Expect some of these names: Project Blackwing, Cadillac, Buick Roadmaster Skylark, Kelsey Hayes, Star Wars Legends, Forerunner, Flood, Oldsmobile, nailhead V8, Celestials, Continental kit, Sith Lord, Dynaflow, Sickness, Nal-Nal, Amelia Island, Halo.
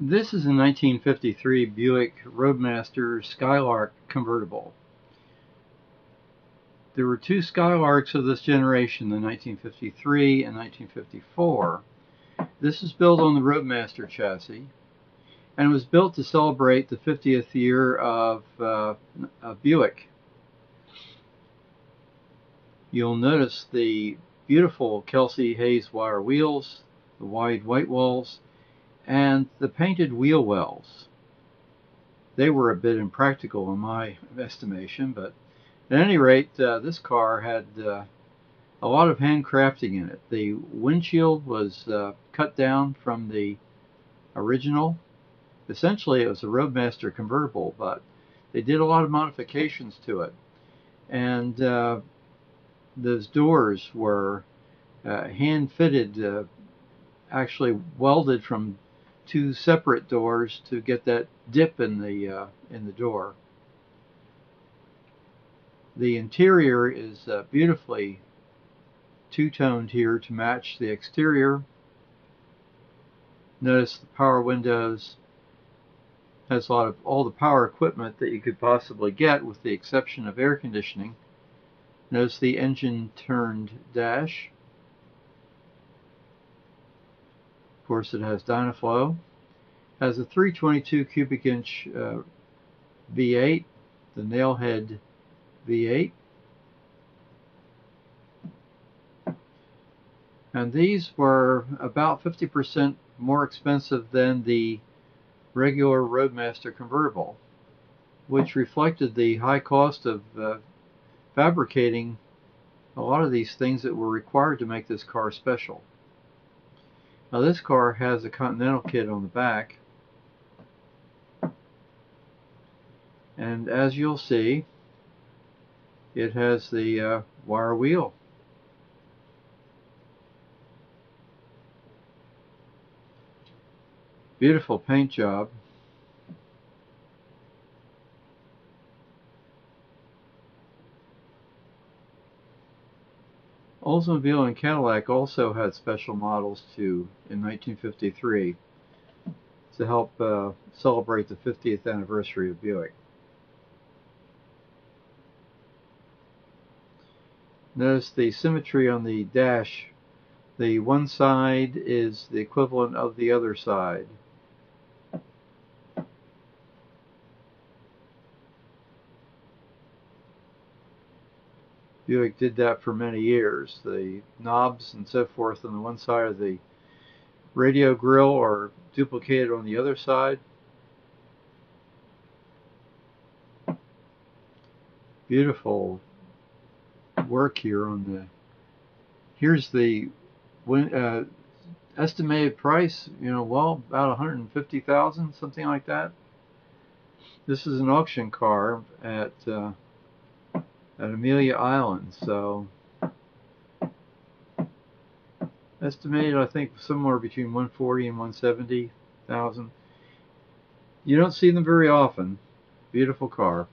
This is a 1953 Buick Roadmaster Skylark convertible. There were two Skylarks of this generation, the 1953 and 1954. This is built on the Roadmaster chassis and was built to celebrate the 50th year of Buick. You'll notice the beautiful Kelsey Hayes wire wheels, the wide white walls, and the painted wheel wells. They were a bit impractical in my estimation, but at any rate, this car had a lot of handcrafting in it. The windshield was cut down from the original. Essentially, it was a Roadmaster convertible, but they did a lot of modifications to it. And those doors were hand-fitted, actually welded from two separate doors to get that dip in the door. The interior is beautifully two-toned here to match the exterior. Notice the power windows. Has a lot of all the power equipment that you could possibly get, with the exception of air conditioning. Notice the engine-turned dash. Of course, it has Dynaflow. Has a 322 cubic inch V8, the Nailhead V8. And these were about 50% more expensive than the regular Roadmaster convertible, which reflected the high cost of fabricating a lot of these things that were required to make this car special. Now this car has a Continental kit on the back, and as you'll see, it has the wire wheel. Beautiful paint job. Oldsmobile and Cadillac also had special models too in 1953 to help celebrate the 50th anniversary of Buick. Notice the symmetry on the dash. The one side is the equivalent of the other side. Buick did that for many years. The knobs and so forth on the one side of the radio grill are duplicated on the other side. Beautiful work here on the... Here's the estimated price, well, about $150,000, something like that. This is an auction car at Amelia Island, so estimated, I think, somewhere between $140,000 and $170,000. You don't see them very often. Beautiful car.